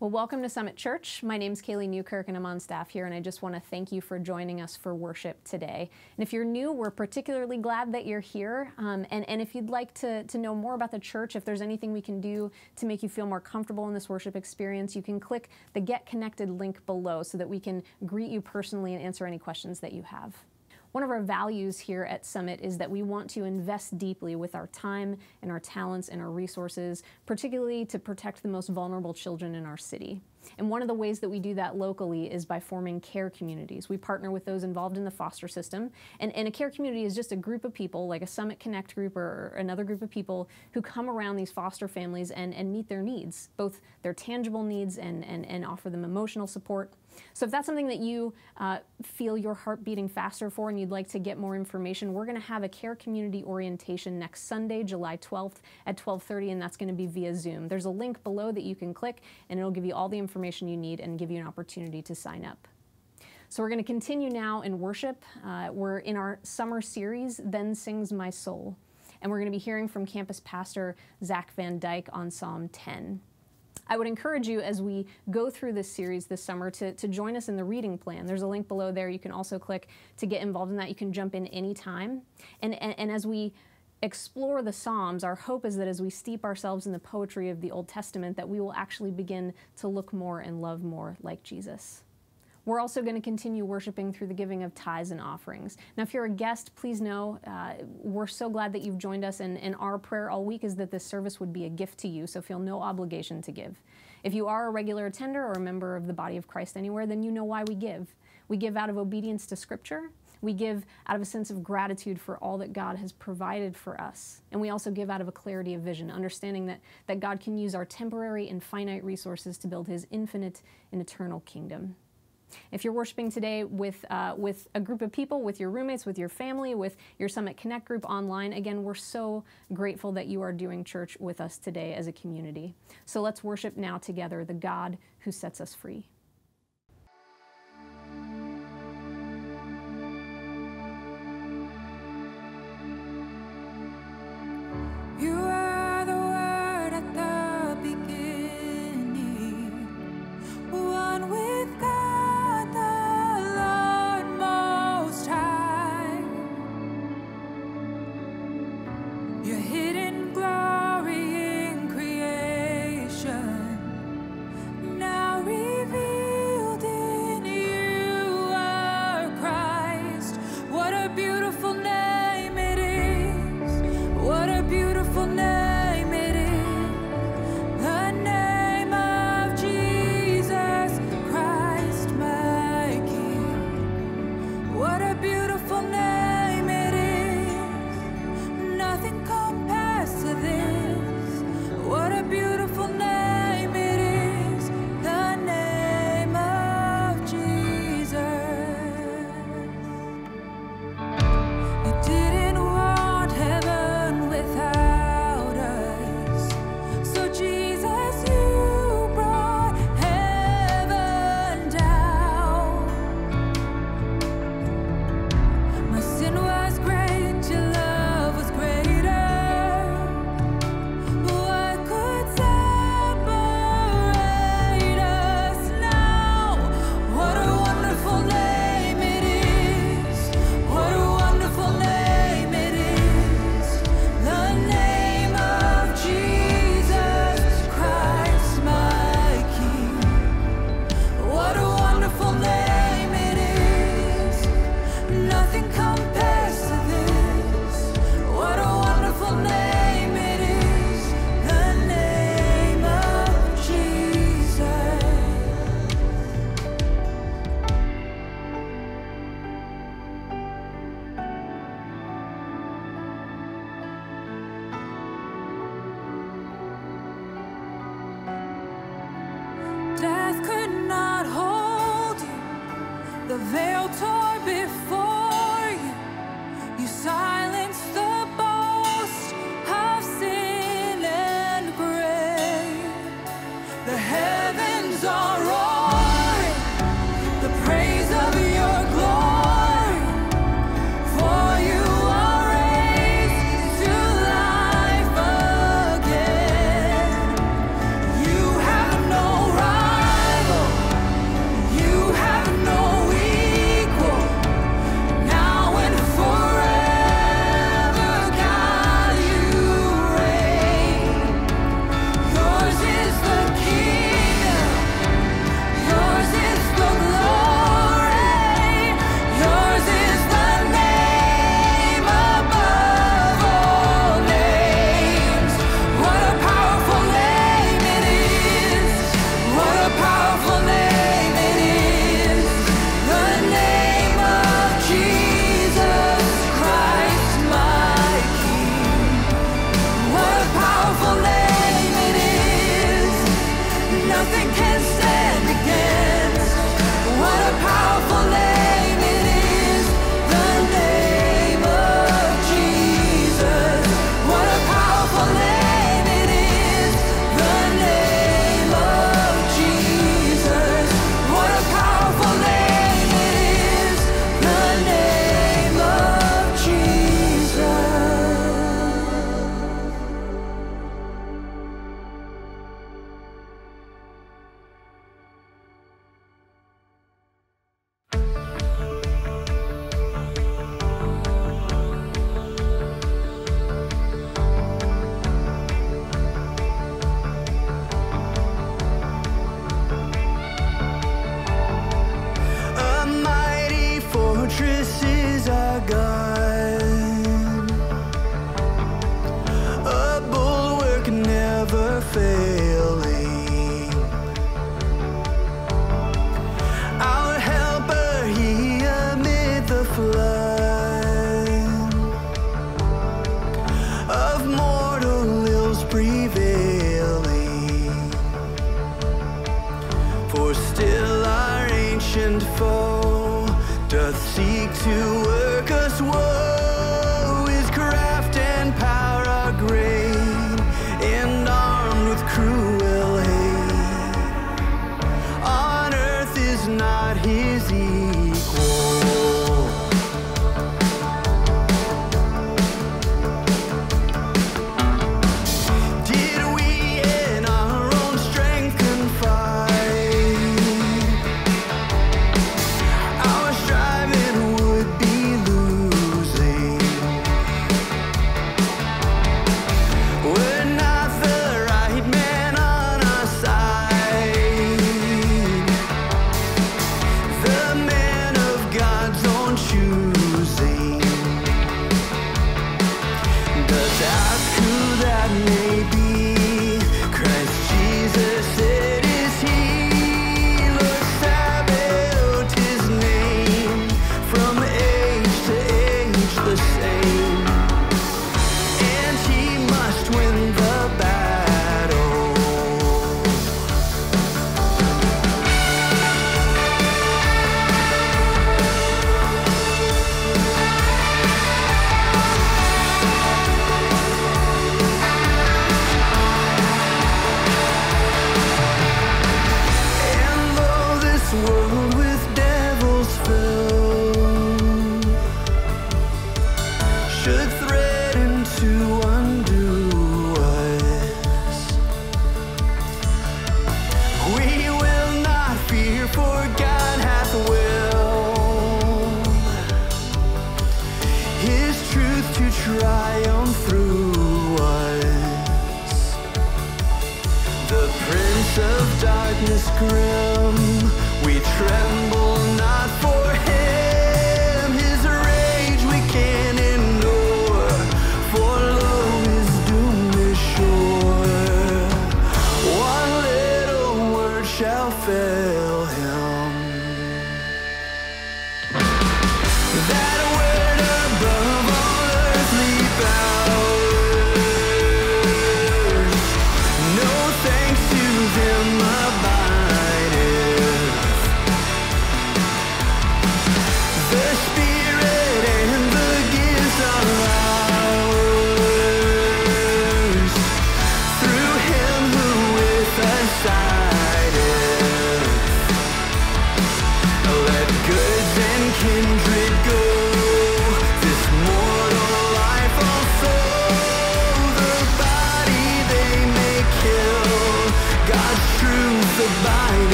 Well, welcome to Summit Church. My name's Kaylee Newkirk and I'm on staff here, and I just want to thank you for joining us for worship today. And if you're new, we're particularly glad that you're here. And if you'd like to know more about the church, if there's anything we can do to make you feel more comfortable in this worship experience, you can click the Get Connected link below so that we can greet you personally and answer any questions that you have. One of our values here at Summit is that we want to invest deeply with our time and our talents and our resources, particularly to protect the most vulnerable children in our city. And one of the ways that we do that locally is by forming care communities. We partner with those involved in the foster system. And a care community is just a group of people, like a Summit Connect group or another group of people, who come around these foster families and meet their needs, both their tangible needs and offer them emotional support. So if that's something that you feel your heart beating faster for and you'd like to get more information, we're going to have a care community orientation next Sunday, July 12th at 12:30, and that's going to be via Zoom. There's a link below that you can click, and it'll give you all the information you need and give you an opportunity to sign up. So we're going to continue now in worship. We're in our summer series, Then Sings My Soul, and we're going to be hearing from campus pastor Zach Van Dyke on Psalm 10. I would encourage you, as we go through this series this summer, to join us in the reading plan. There's a link below there. You can also click to get involved in that. You can jump in anytime. And as we explore the Psalms, our hope is that as we steep ourselves in the poetry of the Old Testament, that we will actually begin to look more and love more like Jesus. We're also going to continue worshiping through the giving of tithes and offerings. Now, if you're a guest, please know we're so glad that you've joined us, and our prayer all week is that this service would be a gift to you, so feel no obligation to give. If you are a regular attender or a member of the body of Christ anywhere, then you know why we give. We give out of obedience to Scripture. We give out of a sense of gratitude for all that God has provided for us. And we also give out of a clarity of vision, understanding that God can use our temporary and finite resources to build His infinite and eternal kingdom. If you're worshiping today with a group of people, with your roommates, with your family, with your Summit Connect group online, again, we're so grateful that you are doing church with us today as a community. So let's worship now together the God who sets us free. Right.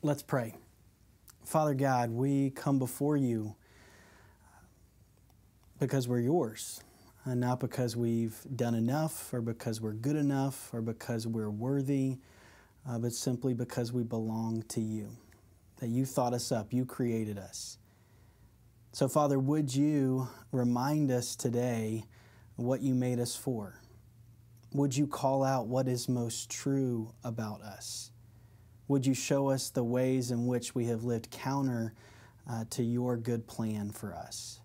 Let's pray. Father God, we come before you because we're yours, and not because we've done enough or because we're good enough or because we're worthy, but simply because we belong to you, that you thought us up, you created us. So, Father, would you remind us today what you made us for? Would you call out what is most true about us? Would you show us the ways in which we have lived counter to your good plan for us?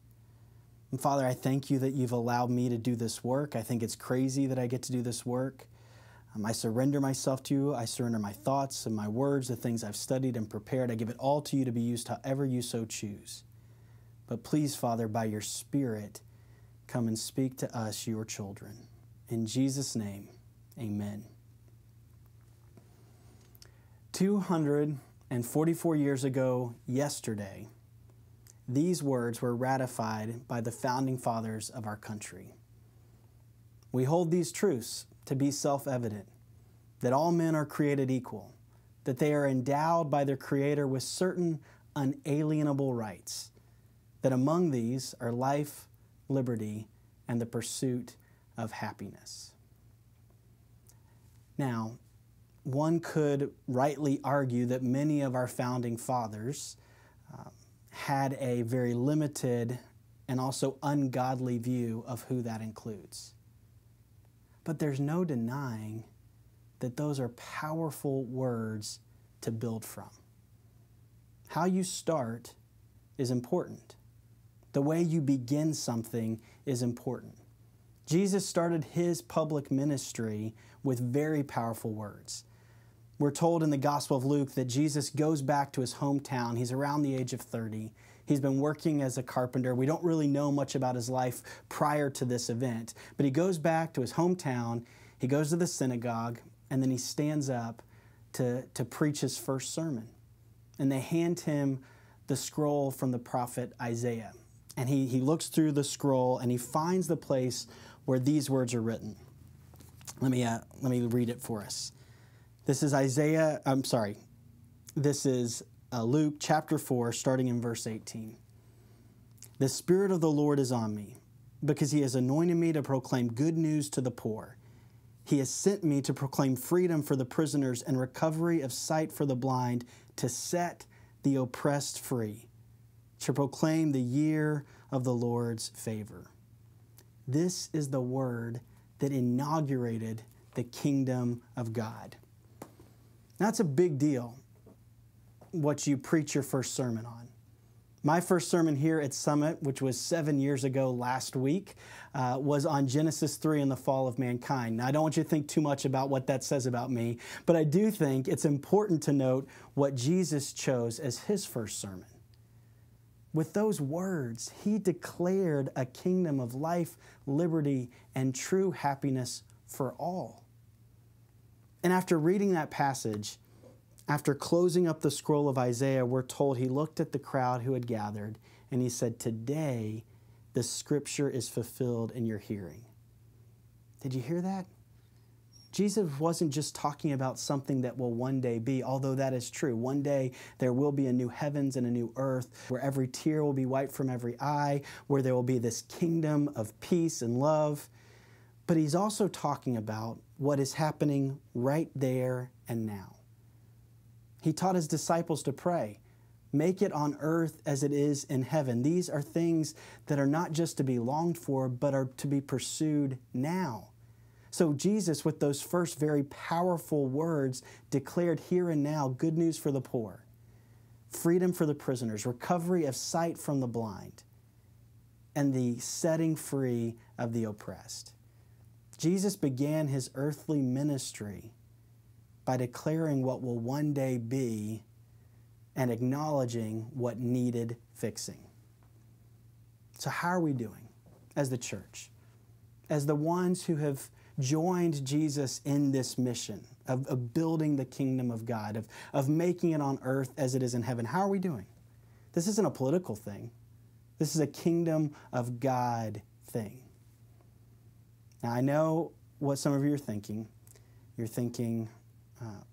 And Father, I thank you that you've allowed me to do this work. I think it's crazy that I get to do this work. I surrender myself to you. I surrender my thoughts and my words, the things I've studied and prepared. I give it all to you to be used however you so choose. But please, Father, by your Spirit, come and speak to us, your children. In Jesus' name, amen. 244 years ago yesterday, these words were ratified by the founding fathers of our country. We hold these truths to be self-evident, that all men are created equal, that they are endowed by their Creator with certain unalienable rights, that among these are life, liberty, and the pursuit of happiness. Now, one could rightly argue that many of our founding fathers had a very limited and also ungodly view of who that includes. But there's no denying that those are powerful words to build from. How you start is important. The way you begin something is important. Jesus started his public ministry with very powerful words. We're told in the Gospel of Luke that Jesus goes back to his hometown. He's around the age of 30. He's been working as a carpenter. We don't really know much about his life prior to this event, but he goes back to his hometown. He goes to the synagogue, and then he stands up to preach his first sermon. And they hand him the scroll from the prophet Isaiah. And he looks through the scroll, and he finds the place where these words are written. Let me read it for us. This is Luke chapter 4, starting in verse 18. The Spirit of the Lord is on me, because he has anointed me to proclaim good news to the poor. He has sent me to proclaim freedom for the prisoners and recovery of sight for the blind, to set the oppressed free, to proclaim the year of the Lord's favor. This is the word that inaugurated the kingdom of God. That's a big deal, what you preach your first sermon on. My first sermon here at Summit, which was 7 years ago last week, was on Genesis 3 and the fall of mankind. Now, I don't want you to think too much about what that says about me, but I do think it's important to note what Jesus chose as his first sermon. With those words, he declared a kingdom of life, liberty, and true happiness for all. And after reading that passage, after closing up the scroll of Isaiah, we're told he looked at the crowd who had gathered and he said, "Today, the scripture is fulfilled in your hearing." Did you hear that? Jesus wasn't just talking about something that will one day be, although that is true. One day there will be a new heavens and a new earth where every tear will be wiped from every eye, where there will be this kingdom of peace and love. But he's also talking about what is happening right there and now. He taught his disciples to pray, "Make it on earth as it is in heaven." These are things that are not just to be longed for, but are to be pursued now. So Jesus, with those first very powerful words, declared here and now good news for the poor, freedom for the prisoners, recovery of sight from the blind, and the setting free of the oppressed. Jesus began his earthly ministry by declaring what will one day be and acknowledging what needed fixing. So how are we doing as the church, as the ones who have joined Jesus in this mission of building the kingdom of God, of making it on earth as it is in heaven? How are we doing? This isn't a political thing. This is a kingdom of God thing. Now, I know what some of you are thinking. You're thinking,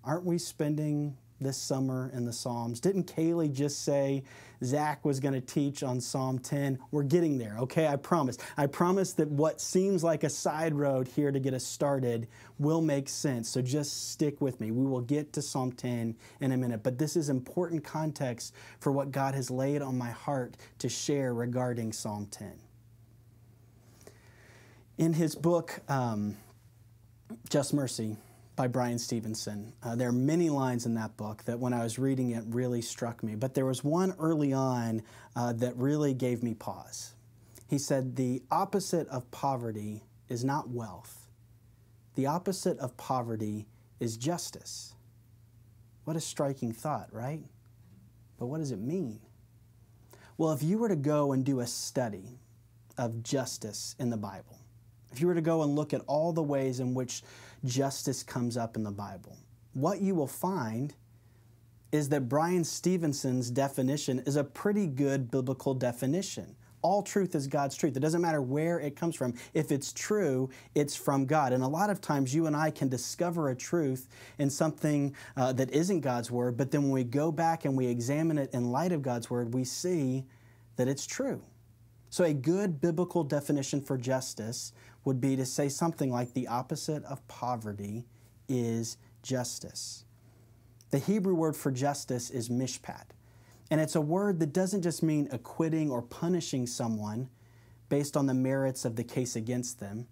aren't we spending this summer in the Psalms. Didn't Kaylee just say Zach was going to teach on Psalm 10? We're getting there, okay? I promise. I promise that what seems like a side road here to get us started will make sense, so just stick with me. We will get to Psalm 10 in a minute, but this is important context for what God has laid on my heart to share regarding Psalm 10. In his book, Just Mercy, by Bryan Stevenson. There are many lines in that book that when I was reading it really struck me, but there was one early on that really gave me pause. He said, "The opposite of poverty is not wealth. The opposite of poverty is justice." What a striking thought, right? But what does it mean? Well, if you were to go and do a study of justice in the Bible, if you were to go and look at all the ways in which justice comes up in the Bible, what you will find is that Bryan Stevenson's definition is a pretty good biblical definition. All truth is God's truth. It doesn't matter where it comes from. If it's true, it's from God. And a lot of times you and I can discover a truth in something that isn't God's word, but then when we go back and we examine it in light of God's word, we see that it's true. So a good biblical definition for justice would be to say something like the opposite of poverty is justice. The Hebrew word for justice is mishpat, and it's a word that doesn't just mean acquitting or punishing someone based on the merits of the case against them,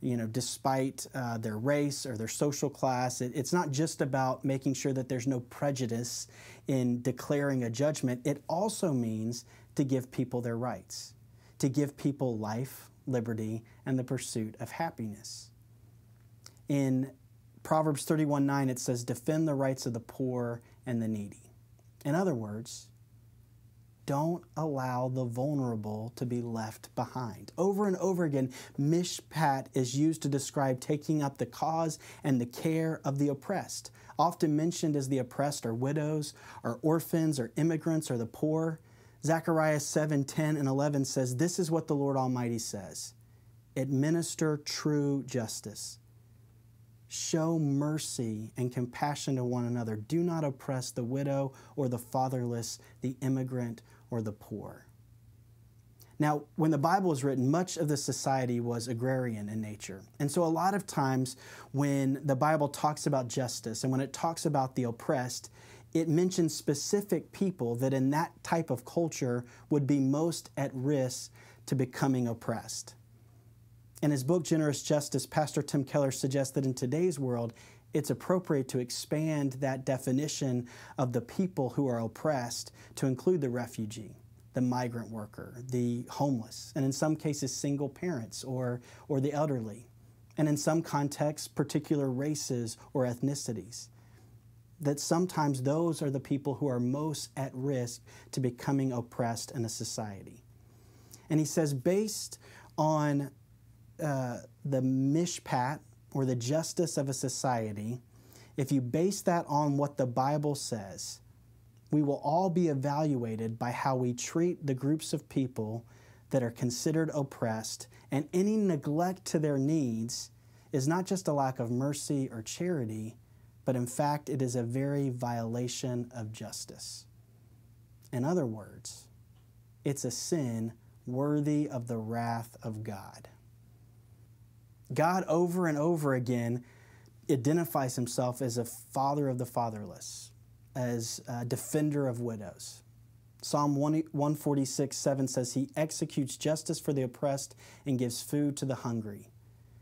you know, despite their race or their social class. It's not just about making sure that there's no prejudice in declaring a judgment. It also means to give people their rights, to give people life, liberty, and the pursuit of happiness. In Proverbs 31:9, it says, "Defend the rights of the poor and the needy." In other words, don't allow the vulnerable to be left behind. Over and over again, mishpat is used to describe taking up the cause and the care of the oppressed. Often mentioned as the oppressed are widows, or orphans, or immigrants, or the poor. Zechariah 7:10 and 11 says, "This is what the Lord Almighty says. Administer true justice. Show mercy and compassion to one another. Do not oppress the widow or the fatherless, the immigrant or the poor." Now, when the Bible was written, much of the society was agrarian in nature. And so a lot of times when the Bible talks about justice and when it talks about the oppressed, it mentions specific people that in that type of culture would be most at risk to becoming oppressed. In his book, Generous Justice, Pastor Tim Keller suggests that in today's world, it's appropriate to expand that definition of the people who are oppressed to include the refugee, the migrant worker, the homeless, and in some cases, single parents or the elderly, and in some contexts, particular races or ethnicities. That sometimes those are the people who are most at risk to becoming oppressed in a society. And he says, based on the mishpat, or the justice of a society, if you base that on what the Bible says, we will all be evaluated by how we treat the groups of people that are considered oppressed, and any neglect to their needs is not just a lack of mercy or charity, but in fact, it is a very violation of justice. In other words, it's a sin worthy of the wrath of God. God, over and over again, identifies himself as a father of the fatherless, as a defender of widows. Psalm 146:7 says, "He executes justice for the oppressed and gives food to the hungry."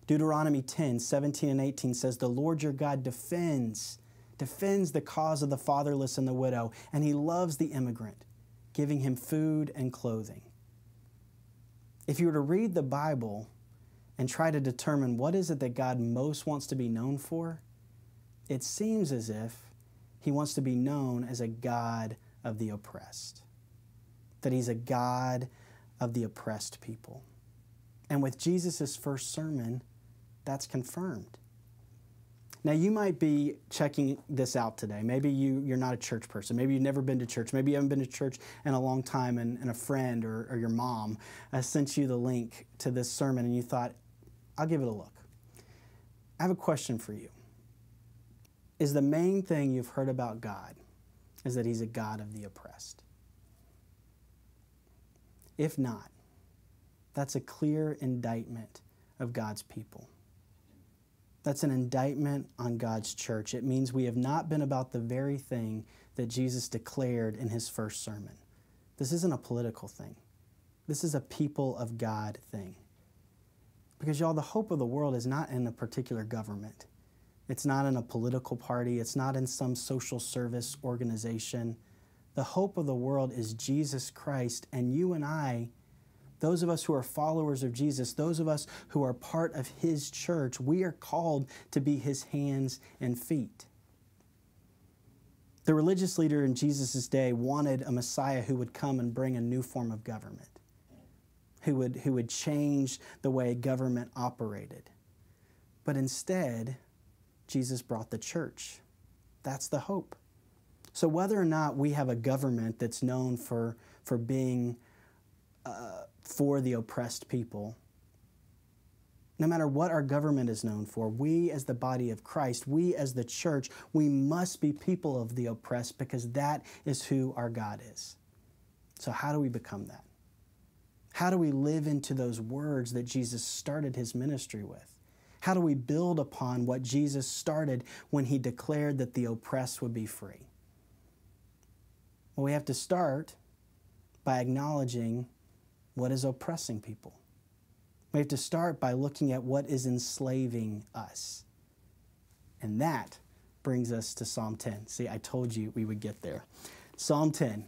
Deuteronomy 10:17 and 18 says, "The Lord your God defends the cause of the fatherless and the widow, and he loves the immigrant, giving him food and clothing." If you were to read the Bible and try to determine what is it that God most wants to be known for, it seems as if he wants to be known as a God of the oppressed, that he's a God of the oppressed people. And with Jesus' first sermon, that's confirmed. Now, you might be checking this out today. Maybe you're not a church person. Maybe you've never been to church. Maybe you haven't been to church in a long time, and a friend or your mom sent you the link to this sermon, and you thought, I'll give it a look. I have a question for you. Is the main thing you've heard about God is that he's a God of the oppressed. If not, that's a clear indictment of God's people. That's an indictment on God's church. It means we have not been about the very thing that Jesus declared in his first sermon. This isn't a political thing. This is a people of God thing. Because y'all, the hope of the world is not in a particular government. It's not in a political party. It's not in some social service organization. The hope of the world is Jesus Christ, and you and I, those of us who are followers of Jesus, those of us who are part of his church, we are called to be his hands and feet. The religious leader in Jesus' day wanted a Messiah who would come and bring a new form of government, who would change the way government operated. But instead, Jesus brought the church. That's the hope. So whether or not we have a government that's known for being for the oppressed people, no matter what our government is known for, we as the body of Christ, we as the church, we must be people of the oppressed because that is who our God is. So how do we become that? How do we live into those words that Jesus started his ministry with? How do we build upon what Jesus started when he declared that the oppressed would be free? Well, we have to start by acknowledging what is oppressing people. We have to start by looking at what is enslaving us. And that brings us to Psalm 10. See, I told you we would get there. Psalm 10.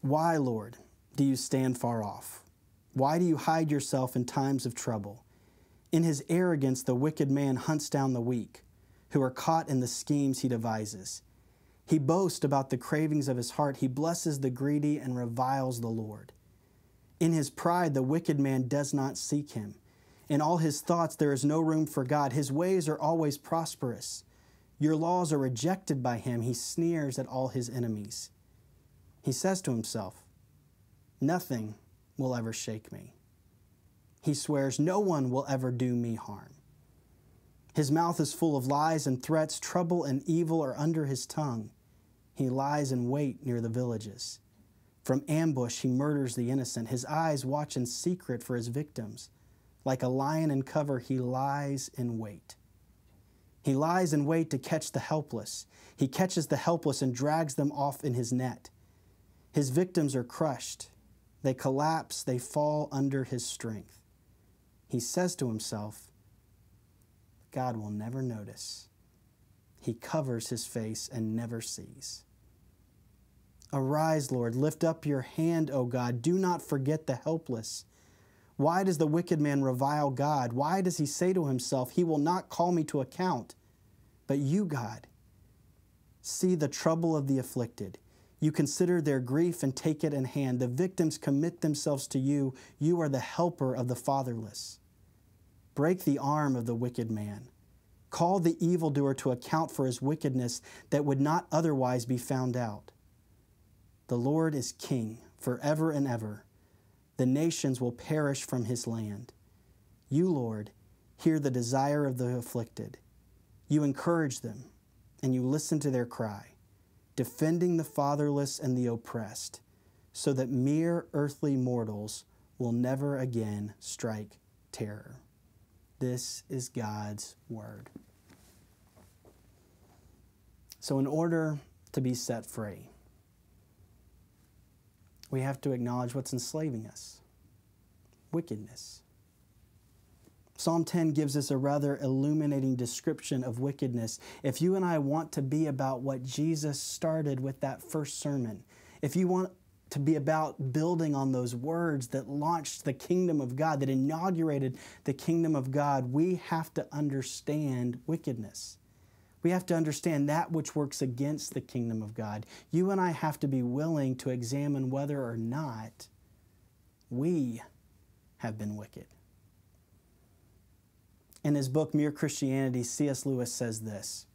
Why, Lord, do you stand far off? Why do you hide yourself in times of trouble? In his arrogance, the wicked man hunts down the weak, who are caught in the schemes he devises. He boasts about the cravings of his heart. He blesses the greedy and reviles the Lord. In his pride, the wicked man does not seek him. In all his thoughts, there is no room for God. His ways are always prosperous. Your laws are rejected by him. He sneers at all his enemies. He says to himself, nothing will ever shake me. He swears, no one will ever do me harm. His mouth is full of lies and threats. Trouble and evil are under his tongue. He lies in wait near the villages. From ambush, he murders the innocent. His eyes watch in secret for his victims. Like a lion in cover, he lies in wait. He lies in wait to catch the helpless. He catches the helpless and drags them off in his net. His victims are crushed. They collapse, they fall under his strength. He says to himself, God will never notice. He covers his face and never sees. Arise, Lord, lift up your hand, O God. Do not forget the helpless. Why does the wicked man revile God? Why does he say to himself, he will not call me to account? But you, God, see the trouble of the afflicted. You consider their grief and take it in hand. The victims commit themselves to you. You are the helper of the fatherless. Break the arm of the wicked man. Call the evildoer to account for his wickedness that would not otherwise be found out. The Lord is king forever and ever. The nations will perish from his land. You, Lord, hear the desire of the afflicted. You encourage them and you listen to their cry, defending the fatherless and the oppressed, so that mere earthly mortals will never again strike terror. This is God's word. So in order to be set free, we have to acknowledge what's enslaving us, wickedness. Psalm 10 gives us a rather illuminating description of wickedness. If you and I want to be about what Jesus started with that first sermon, if you want to be about building on those words that launched the kingdom of God, that inaugurated the kingdom of God, we have to understand wickedness. We have to understand that which works against the kingdom of God. You and I have to be willing to examine whether or not we have been wicked. In his book, Mere Christianity, C.S. Lewis says this,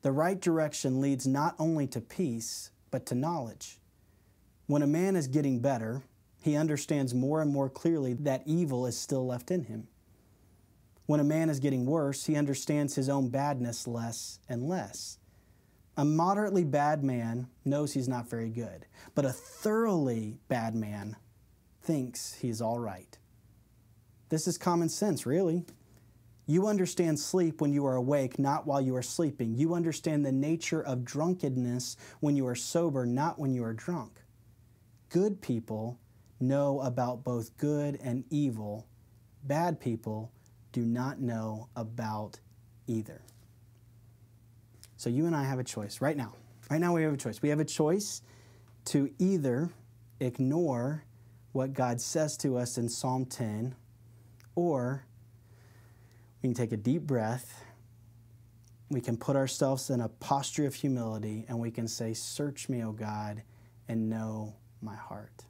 "The right direction leads not only to peace, but to knowledge. When a man is getting better, he understands more and more clearly that evil is still left in him. When a man is getting worse, he understands his own badness less and less. A moderately bad man knows he's not very good, but a thoroughly bad man thinks he's all right. This is common sense, really. You understand sleep when you are awake, not while you are sleeping. You understand the nature of drunkenness when you are sober, not when you are drunk. Good people know about both good and evil. Bad people do not know about either. So you and I have a choice right now. Right now we have a choice. We have a choice to either ignore what God says to us in Psalm 10, or we can take a deep breath, we can put ourselves in a posture of humility, and we can say, "Search me, O God, and know my heart."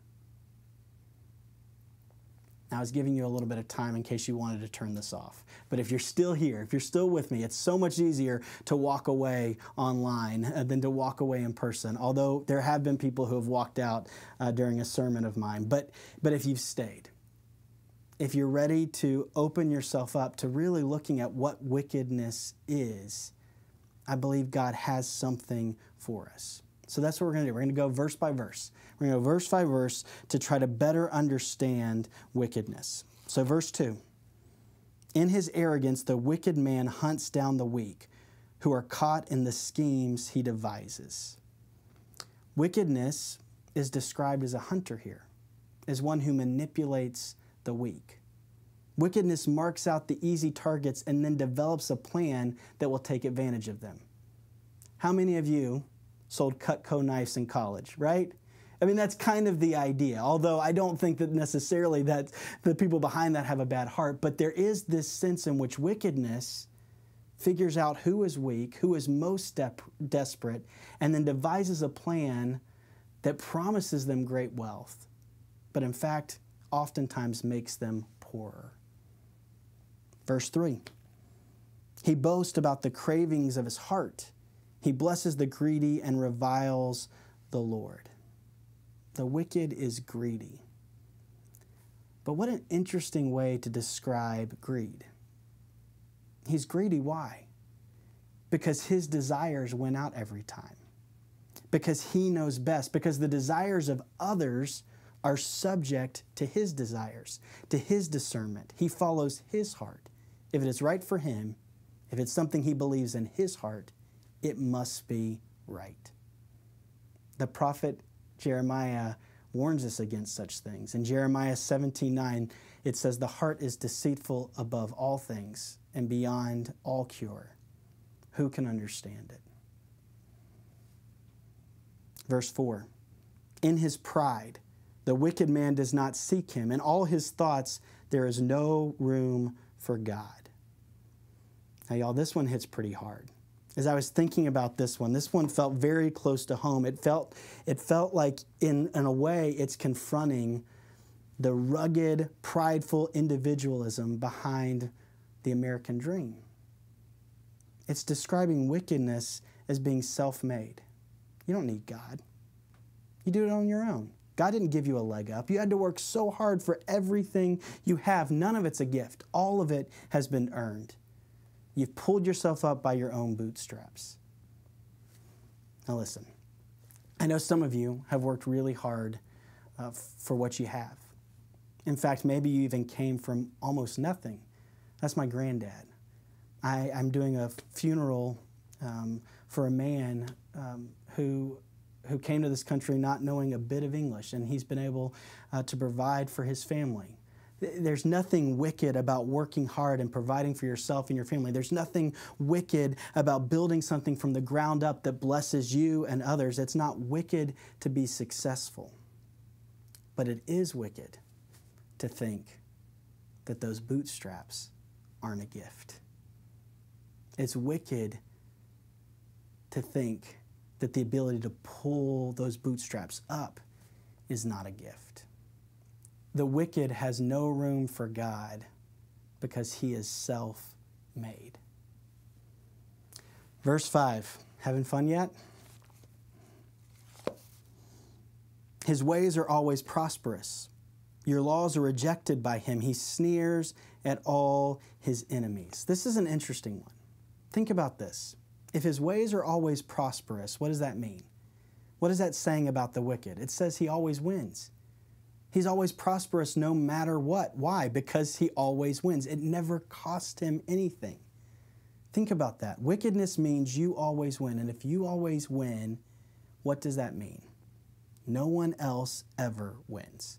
Now, I was giving you a little bit of time in case you wanted to turn this off. But if you're still here, if you're still with me, it's so much easier to walk away online than to walk away in person, although there have been people who have walked out during a sermon of mine. But if you've stayed, if you're ready to open yourself up to really looking at what wickedness is, I believe God has something for us. So that's what we're going to do. We're going to go verse by verse. We're going to go verse by verse to try to better understand wickedness. So verse 2, in his arrogance, the wicked man hunts down the weak who are caught in the schemes he devises. Wickedness is described as a hunter here, as one who manipulates the weak. Wickedness marks out the easy targets and then develops a plan that will take advantage of them. How many of you sold Cutco knives in college, right? I mean, that's kind of the idea, although I don't think that necessarily that the people behind that have a bad heart, but there is this sense in which wickedness figures out who is weak, who is most desperate, and then devises a plan that promises them great wealth, but in fact, oftentimes makes them poorer. Verse 3, he boasts about the cravings of his heart. He blesses the greedy and reviles the Lord. The wicked is greedy. But what an interesting way to describe greed. He's greedy, why? Because his desires win out every time. Because he knows best. Because the desires of others are subject to his desires, to his discernment. He follows his heart. If it is right for him, if it's something he believes in his heart, it must be right. The prophet Jeremiah warns us against such things. In Jeremiah 17:9, it says, "The heart is deceitful above all things and beyond all cure. Who can understand it?" Verse 4, in his pride, the wicked man does not seek him. In all his thoughts, there is no room for God. Now, y'all, this one hits pretty hard. As I was thinking about this one felt very close to home. It felt like, in a way, it's confronting the rugged, prideful individualism behind the American dream. It's describing wickedness as being self-made. You don't need God. You do it on your own. God didn't give you a leg up. You had to work so hard for everything you have. None of it's a gift. All of it has been earned. You've pulled yourself up by your own bootstraps. Now listen, I know some of you have worked really hard for what you have. In fact, maybe you even came from almost nothing. That's my granddad. I'm doing a funeral for a man who came to this country not knowing a bit of English, and he's been able to provide for his family. There's nothing wicked about working hard and providing for yourself and your family. There's nothing wicked about building something from the ground up that blesses you and others. It's not wicked to be successful. But it is wicked to think that those bootstraps aren't a gift. It's wicked to think that the ability to pull those bootstraps up is not a gift. The wicked has no room for God because he is self-made. Verse 5, having fun yet? His ways are always prosperous. Your laws are rejected by him. He sneers at all his enemies. This is an interesting one. Think about this. If his ways are always prosperous, what does that mean? What is that saying about the wicked? It says he always wins. He's always prosperous no matter what. Why? Because he always wins. It never cost him anything. Think about that. Wickedness means you always win. And if you always win, what does that mean? No one else ever wins.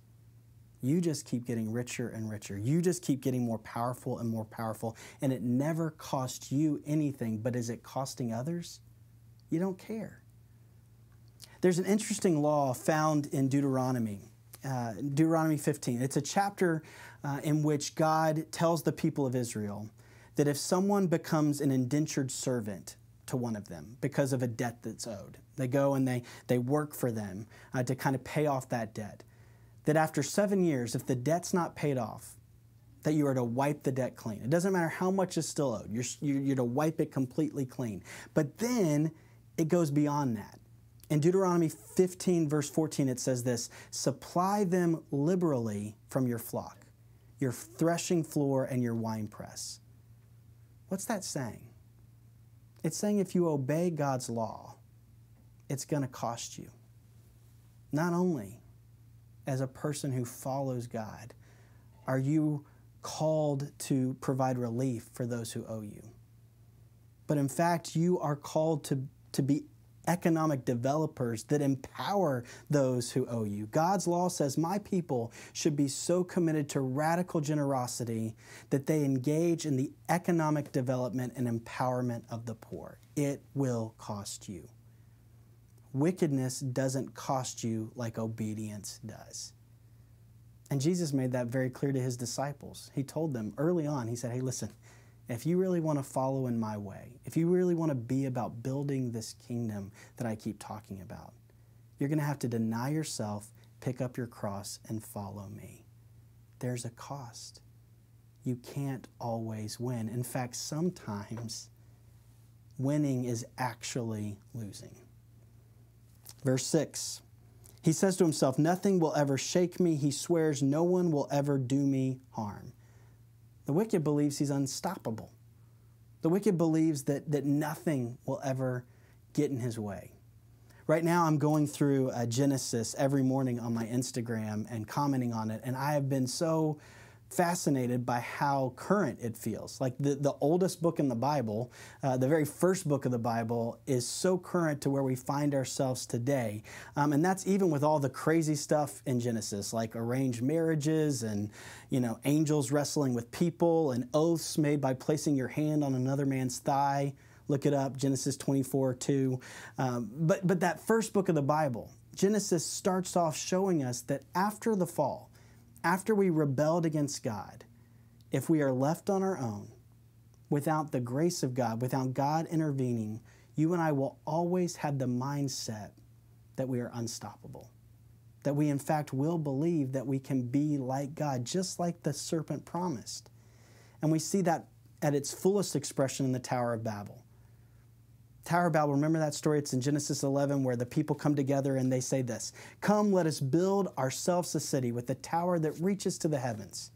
You just keep getting richer and richer. You just keep getting more powerful and more powerful. And it never costs you anything. But is it costing others? You don't care. There's an interesting law found in Deuteronomy 15. It's a chapter in which God tells the people of Israel that if someone becomes an indentured servant to one of them because of a debt that's owed, they go and they work for them to kind of pay off that debt, that after 7 years, if the debt's not paid off, that you are to wipe the debt clean. It doesn't matter how much is still owed. You're to wipe it completely clean. But then it goes beyond that. In Deuteronomy 15, verse 14, it says this: supply them liberally from your flock, your threshing floor, and your winepress. What's that saying? It's saying if you obey God's law, it's going to cost you. Not only as a person who follows God are you called to provide relief for those who owe you, but in fact, you are called to be economic developers that empower those who owe you. God's law says my people should be so committed to radical generosity that they engage in the economic development and empowerment of the poor. It will cost you. Wickedness doesn't cost you like obedience does. And Jesus made that very clear to his disciples. He told them early on, he said, hey, listen, if you really want to follow in my way, if you really want to be about building this kingdom that I keep talking about, you're going to have to deny yourself, pick up your cross, and follow me. There's a cost. You can't always win. In fact, sometimes winning is actually losing. Verse 6, he says to himself, nothing will ever shake me. He swears no one will ever do me harm. The wicked believes he's unstoppable. The wicked believes that nothing will ever get in his way. Right now, I'm going through Genesis every morning on my Instagram and commenting on it, and I have been so fascinated by how current it feels. Like the oldest book in the Bible, the very first book of the Bible, is so current to where we find ourselves today. And that's even with all the crazy stuff in Genesis, like arranged marriages and, you know, angels wrestling with people and oaths made by placing your hand on another man's thigh. Look it up, Genesis 24:2. But that first book of the Bible, Genesis, starts off showing us that after the fall, after we rebelled against God, if we are left on our own, without the grace of God, without God intervening, you and I will always have the mindset that we are unstoppable, that we in fact will believe that we can be like God, just like the serpent promised. And we see that at its fullest expression in the Tower of Babel. Tower of Babel, remember that story? It's in Genesis 11 where the people come together and they say this: come, let us build ourselves a city with a tower that reaches to the heavens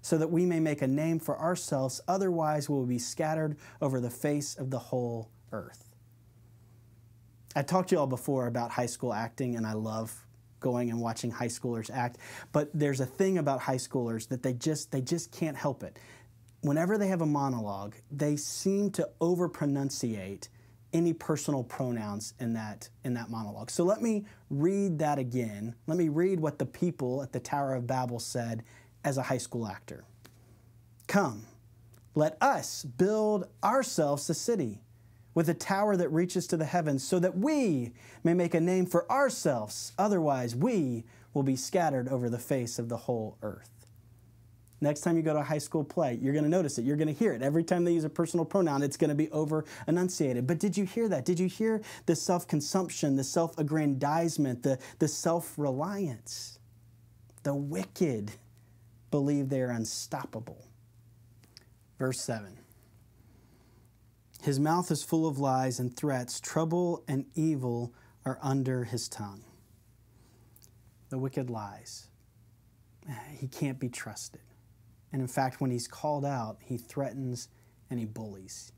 so that we may make a name for ourselves. Otherwise, we will be scattered over the face of the whole earth. I talked to you all before about high school acting, and I love going and watching high schoolers act. But there's a thing about high schoolers that they just can't help it. Whenever they have a monologue, they seem to over-pronunciate any personal pronouns in that monologue. So let me read that again. Let me read what the people at the Tower of Babel said as a high school actor. Come, let us build ourselves a city with a tower that reaches to the heavens so that we may make a name for ourselves. Otherwise, we will be scattered over the face of the whole earth. Next time you go to a high school play, you're going to notice it. You're going to hear it. Every time they use a personal pronoun, it's going to be over-enunciated. But did you hear that? Did you hear the self-consumption, the self-aggrandizement, the self-reliance? The wicked believe they are unstoppable. Verse 7. His mouth is full of lies and threats. Trouble and evil are under his tongue. The wicked lies. He can't be trusted. And in fact, when he's called out, he threatens and he bullies.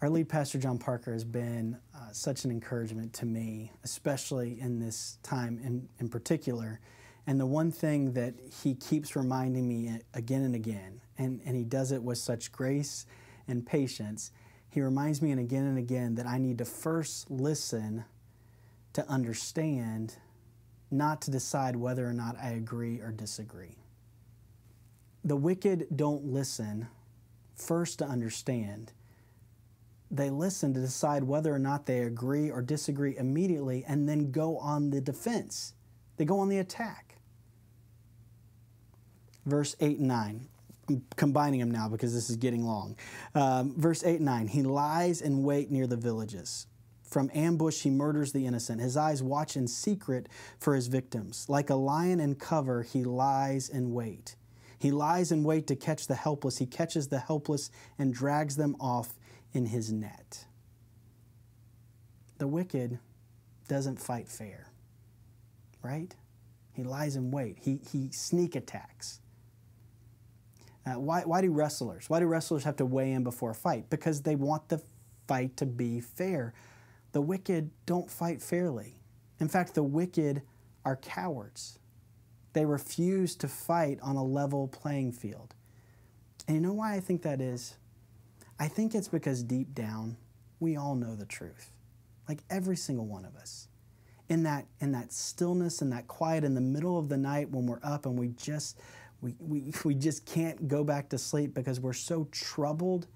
Our lead pastor, John Parker, has been such an encouragement to me, especially in this time in particular. And the one thing that he keeps reminding me again and again, and he does it with such grace and patience, he reminds me and again that I need to first listen to understand, not to decide whether or not I agree or disagree. The wicked don't listen first to understand. They listen to decide whether or not they agree or disagree immediately and then go on the defense. They go on the attack. Verse 8 and 9. I'm combining them now because this is getting long. Verse 8 and 9. He lies in wait near the villages. From ambush he murders the innocent. His eyes watch in secret for his victims. Like a lion in cover, he lies in wait. He lies in wait to catch the helpless. He catches the helpless and drags them off in his net. The wicked doesn't fight fair, right? He lies in wait. He sneak attacks. Why do wrestlers have to weigh in before a fight? Because they want the fight to be fair. The wicked don't fight fairly. In fact, the wicked are cowards. They refuse to fight on a level playing field. And you know why I think that is? I think it's because deep down, we all know the truth, like every single one of us. In that stillness, in that quiet, in the middle of the night when we're up and we just can't go back to sleep because we're so troubled.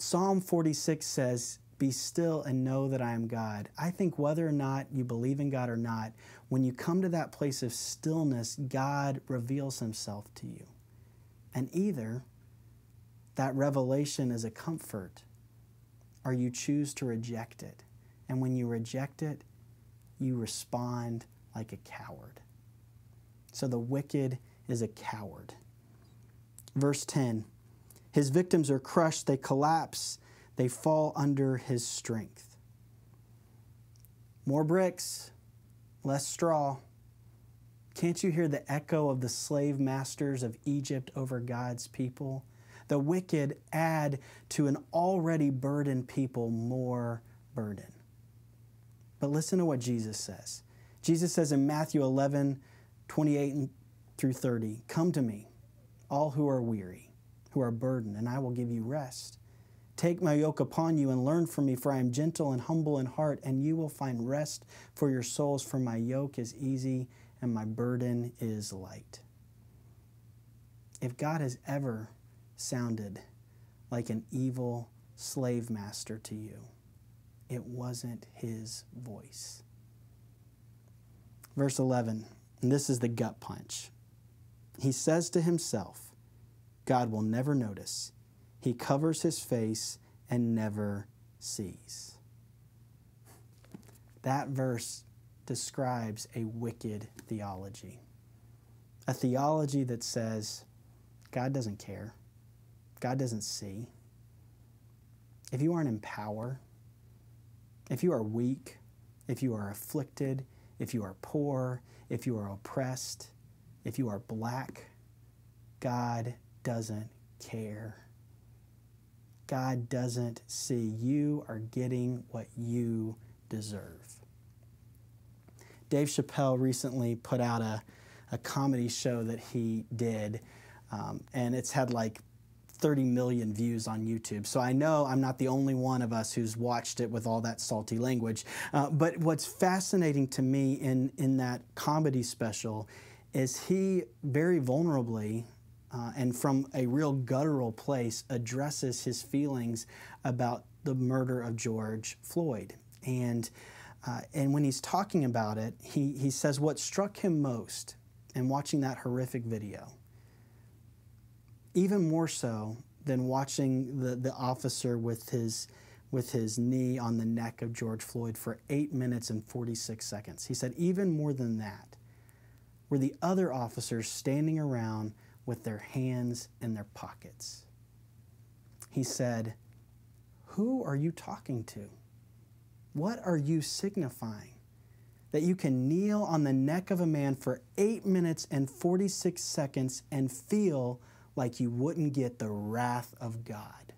Psalm 46 says, "Be still and know that I am God." I think whether or not you believe in God or not, when you come to that place of stillness, God reveals himself to you. And either that revelation is a comfort, or you choose to reject it. And when you reject it, you respond like a coward. So the wicked is a coward. Verse 10, his victims are crushed, they collapse, they fall under his strength. More bricks, less straw. Can't you hear the echo of the slave masters of Egypt over God's people? The wicked add to an already burdened people more burden. But listen to what Jesus says. Jesus says in Matthew 11:28 through 30, "Come to me, all who are weary, who are burdened, and I will give you rest. Take my yoke upon you and learn from me, for I am gentle and humble in heart, and you will find rest for your souls, for my yoke is easy and my burden is light." If God has ever sounded like an evil slave master to you, it wasn't his voice. Verse 11, and this is the gut punch. He says to himself, God will never notice. He covers his face and never sees. That verse describes a wicked theology. A theology that says, God doesn't care. God doesn't see. If you aren't in power, if you are weak, if you are afflicted, if you are poor, if you are oppressed, if you are black, God doesn't care. God doesn't see. You are getting what you deserve. Dave Chappelle recently put out a comedy show that he did, and it's had like 30 million views on YouTube. So I know I'm not the only one of us who's watched it with all that salty language. But what's fascinating to me in that comedy special is he very vulnerably and from a real guttural place addresses his feelings about the murder of George Floyd. And when he's talking about it, he says what struck him most in watching that horrific video, even more so than watching the officer with his knee on the neck of George Floyd for 8 minutes and 46 seconds. He said even more than that were the other officers standing around with their hands in their pockets. He said, who are you talking to? What are you signifying? That you can kneel on the neck of a man for 8 minutes and 46 seconds and feel like you wouldn't get the wrath of God.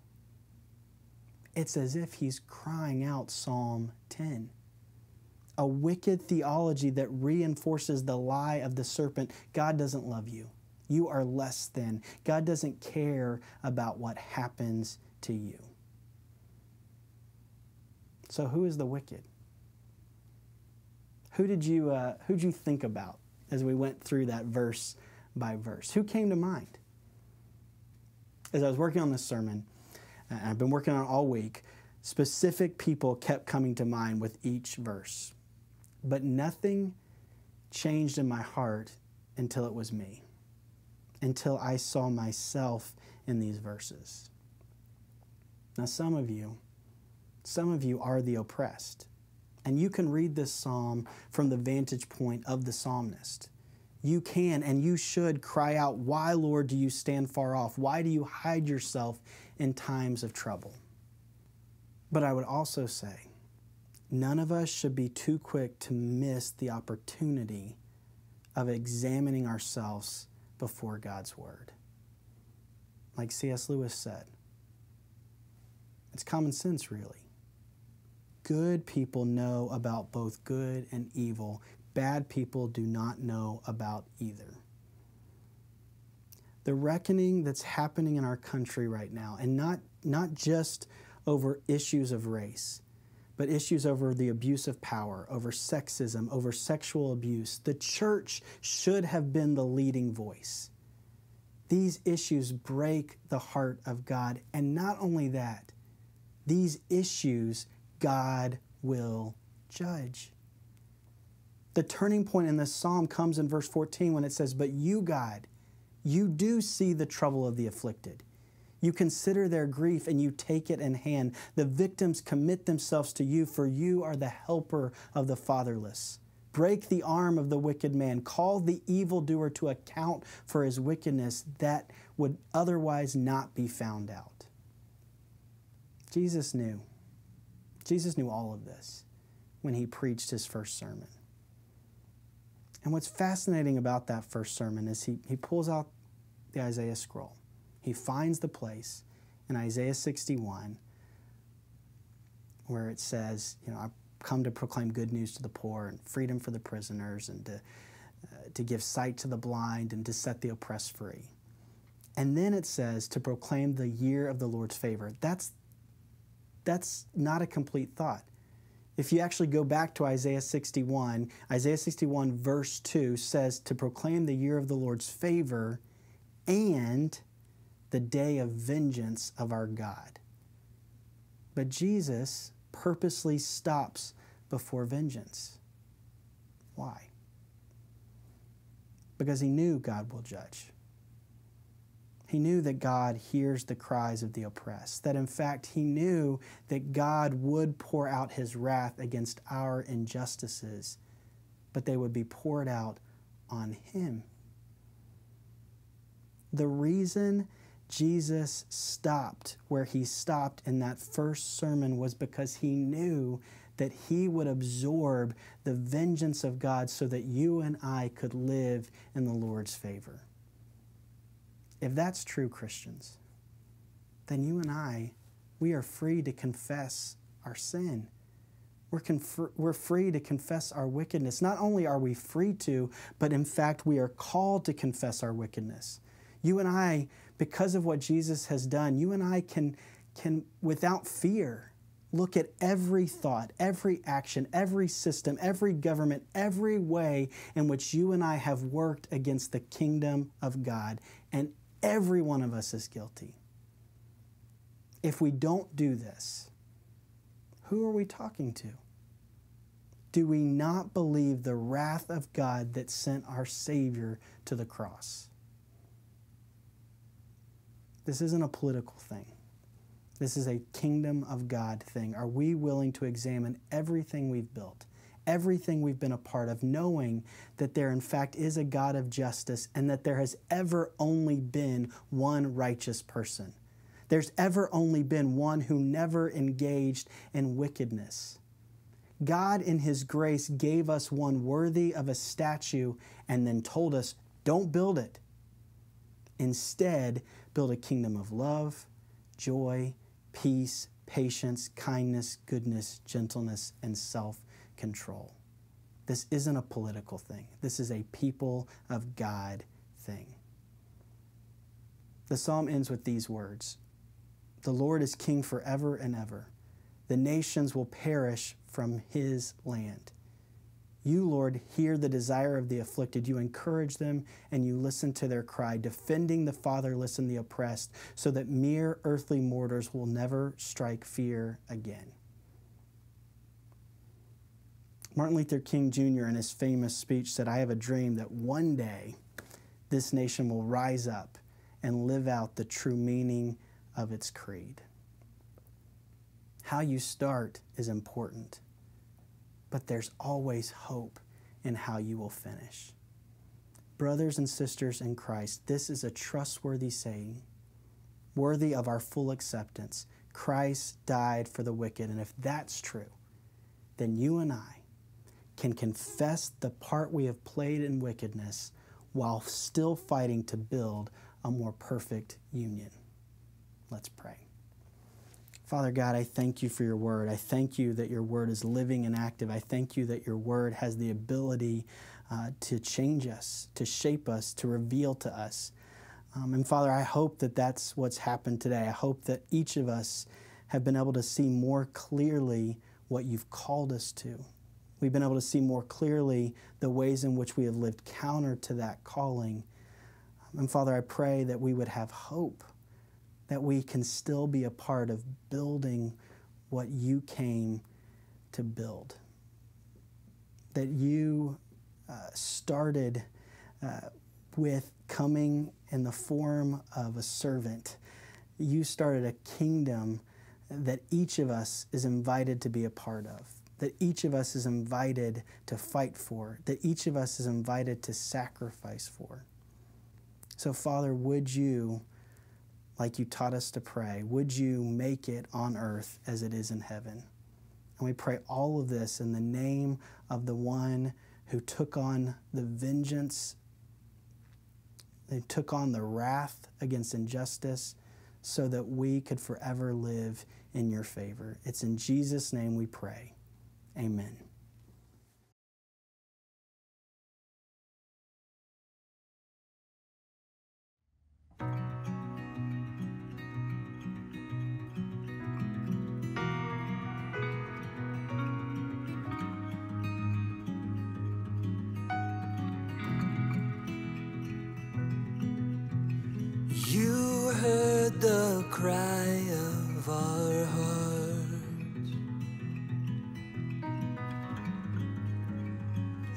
It's as if he's crying out Psalm 10. A wicked theology that reinforces the lie of the serpent. God doesn't love you. You are less than. God doesn't care about what happens to you. So who is the wicked? Who did you think about as we went through that verse by verse? Who came to mind? As I was working on this sermon, and I've been working on it all week, specific people kept coming to mind with each verse. But nothing changed in my heart until it was me, until I saw myself in these verses. Now some of you are the oppressed. And you can read this psalm from the vantage point of the psalmist. You can and you should cry out, "Why, Lord, do you stand far off? Why do you hide yourself in times of trouble?" But I would also say, none of us should be too quick to miss the opportunity of examining ourselves before God's Word. Like C.S. Lewis said, it's common sense, really. Good people know about both good and evil. Bad people do not know about either. The reckoning that's happening in our country right now, and not just over issues of race, but issues over the abuse of power, over sexism, over sexual abuse, the church should have been the leading voice. These issues break the heart of God, and not only that, these issues God will judge. The turning point in this psalm comes in verse 14 when it says, "But you, God, you do see the trouble of the afflicted. You consider their grief and you take it in hand. The victims commit themselves to you, for you are the helper of the fatherless. Break the arm of the wicked man. Call the evildoer to account for his wickedness that would otherwise not be found out." Jesus knew. Jesus knew all of this when he preached his first sermon. And what's fascinating about that first sermon is he pulls out the Isaiah scroll. He finds the place in Isaiah 61 where it says, you know, "I've come to proclaim good news to the poor and freedom for the prisoners and to give sight to the blind and to set the oppressed free." And then it says to proclaim the year of the Lord's favor. That's not a complete thought. If you actually go back to Isaiah 61, Isaiah 61 verse 2 says to proclaim the year of the Lord's favor and the day of vengeance of our God. But Jesus purposely stops before vengeance. Why? Because he knew God will judge. He knew that God hears the cries of the oppressed, that in fact he knew that God would pour out his wrath against our injustices, but they would be poured out on him. The reason Jesus stopped where he stopped in that first sermon was because he knew that he would absorb the vengeance of God so that you and I could live in the Lord's favor. If that's true, Christians, then you and I, we are free to confess our sin. We're free to confess our wickedness. Not only are we free to, but in fact, we are called to confess our wickedness. You and I, because of what Jesus has done, you and I can without fear, look at every thought, every action, every system, every government, every way in which you and I have worked against the kingdom of God. And every one of us is guilty. If we don't do this, who are we talking to? Do we not believe the wrath of God that sent our Savior to the cross? This isn't a political thing. This is a kingdom of God thing. Are we willing to examine everything we've built, everything we've been a part of, knowing that there in fact is a God of justice and that there has ever only been one righteous person? There's ever only been one who never engaged in wickedness. God in his grace gave us one worthy of a statue and then told us, don't build it. Instead, build a kingdom of love, joy, peace, patience, kindness, goodness, gentleness, and self-control. This isn't a political thing. This is a people of God thing. The psalm ends with these words: "The Lord is king forever and ever. The nations will perish from his land. You, Lord, hear the desire of the afflicted. You encourage them and you listen to their cry, defending the fatherless and the oppressed, so that mere earthly mortars will never strike fear again." Martin Luther King, Jr., in his famous speech said, "I have a dream that one day this nation will rise up and live out the true meaning of its creed." How you start is important, but there's always hope in how you will finish. Brothers and sisters in Christ, this is a trustworthy saying, worthy of our full acceptance. Christ died for the wicked, and if that's true, then you and I can confess the part we have played in wickedness while still fighting to build a more perfect union. Let's pray. Father God, I thank you for your word. I thank you that your word is living and active. I thank you that your word has the ability to change us, to shape us, to reveal to us. And Father, I hope that that's what's happened today. I hope that each of us have been able to see more clearly what you've called us to. We've been able to see more clearly the ways in which we have lived counter to that calling. And Father, I pray that we would have hope, that we can still be a part of building what you came to build, that you started with coming in the form of a servant. You started a kingdom that each of us is invited to be a part of, that each of us is invited to fight for, that each of us is invited to sacrifice for. So, Father, would you, like you taught us to pray, would you make it on earth as it is in heaven? And we pray all of this in the name of the one who took on the vengeance, who took on the wrath against injustice, so that we could forever live in your favor. It's in Jesus' name we pray. Amen. The cry of our hearts,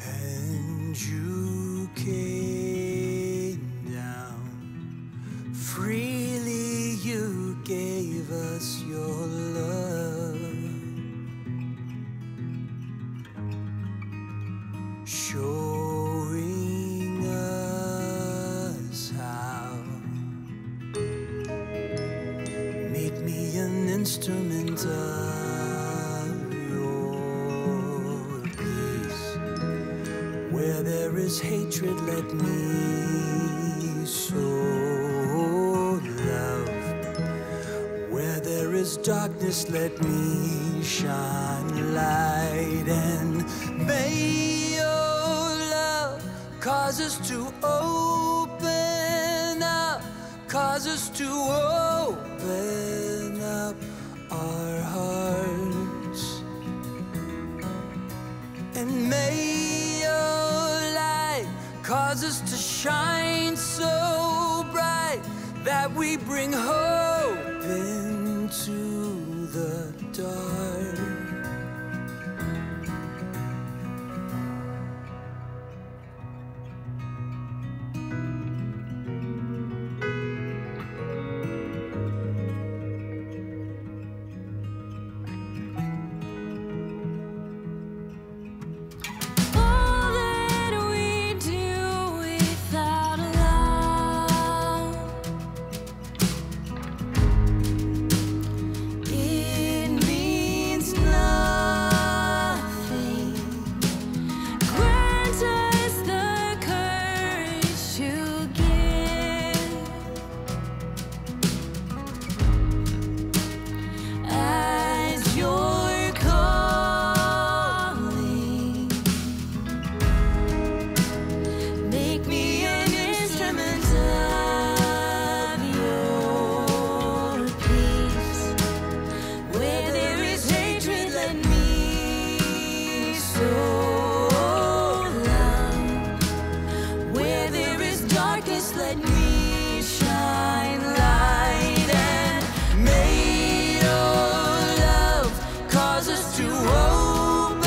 and you came down freely, you gave us your love, showing us how. An instrument of your peace. Where there is hatred, let me sow love. Where there is darkness, let me shine light. And may your love cause us to open up, cause us to open up our hearts, and may your light cause us to shine so bright that we bring hope into the dark. No. just let me shine light, and may your love cause us to open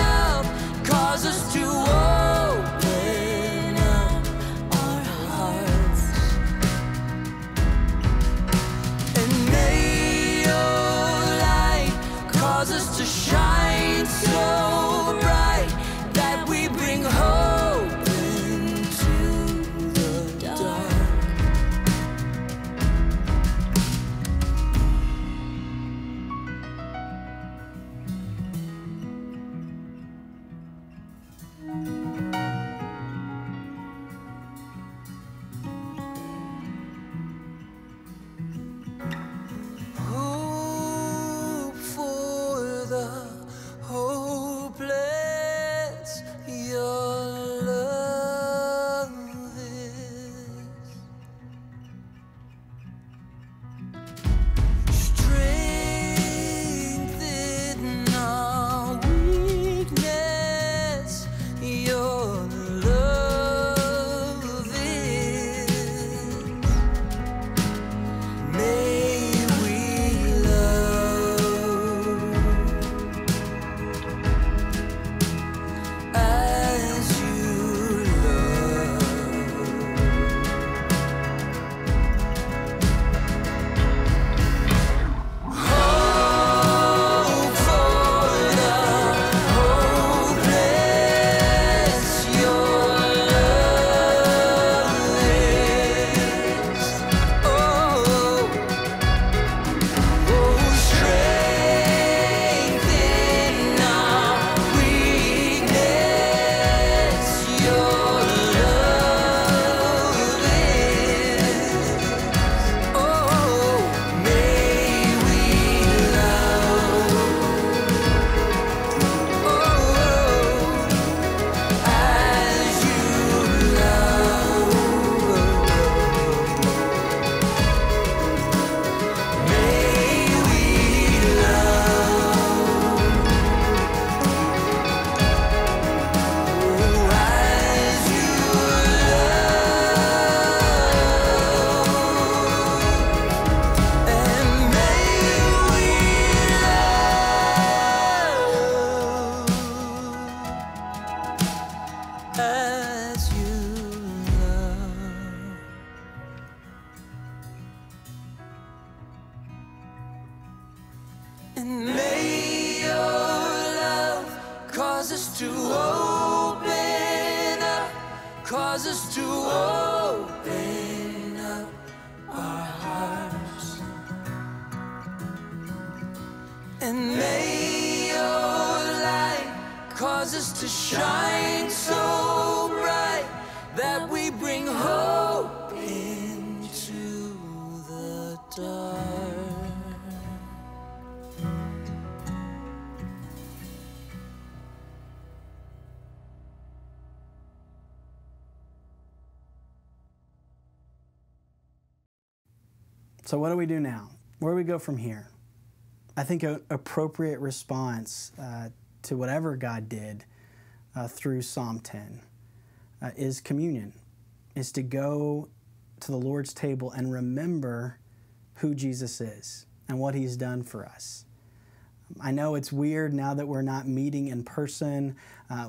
up, cause us to open up our hearts, and may your light cause us to shine so bright that we bring hope. So what do we do now? Where do we go from here? I think an appropriate response to whatever God did through Psalm 10 is communion, is to go to the Lord's table and remember who Jesus is and what he's done for us. I know it's weird now that we're not meeting in person.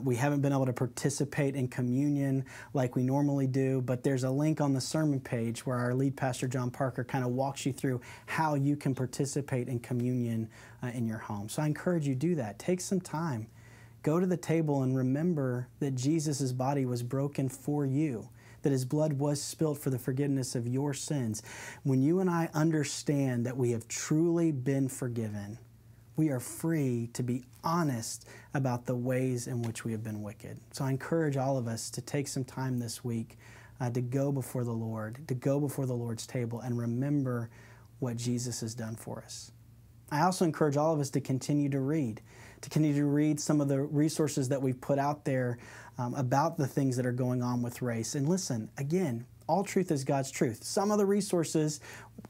We haven't been able to participate in communion like we normally do, but there's a link on the sermon page where our lead pastor, John Parker, kind of walks you through how you can participate in communion in your home. So I encourage you to do that. Take some time. Go to the table and remember that Jesus' body was broken for you, that his blood was spilled for the forgiveness of your sins. When you and I understand that we have truly been forgiven, we are free to be honest about the ways in which we have been wicked. So I encourage all of us to take some time this week to go before the Lord, to go before the Lord's table and remember what Jesus has done for us. I also encourage all of us to continue to read, some of the resources that we've put out there about the things that are going on with race. And listen, again, all truth is God's truth. Some of the resources,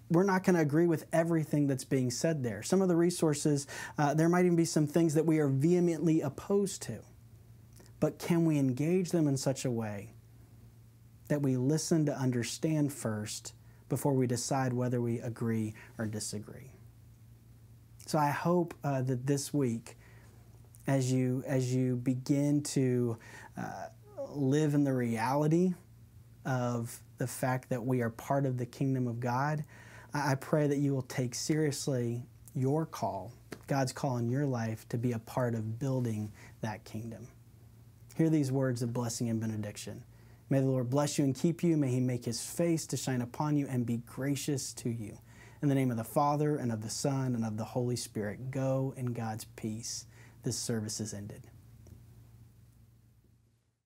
we're not going to agree with everything that's being said there. Some of the resources, there might even be some things that we are vehemently opposed to. But can we engage them in such a way that we listen to understand first before we decide whether we agree or disagree. So I hope that this week, as you begin to live in the reality of the fact that we are part of the kingdom of God, I pray that you will take seriously your call, God's call in your life to be a part of building that kingdom. Hear these words of blessing and benediction. May the Lord bless you and keep you. May he make his face to shine upon you and be gracious to you. In the name of the Father, and of the Son, and of the Holy Spirit, go in God's peace. This service is ended.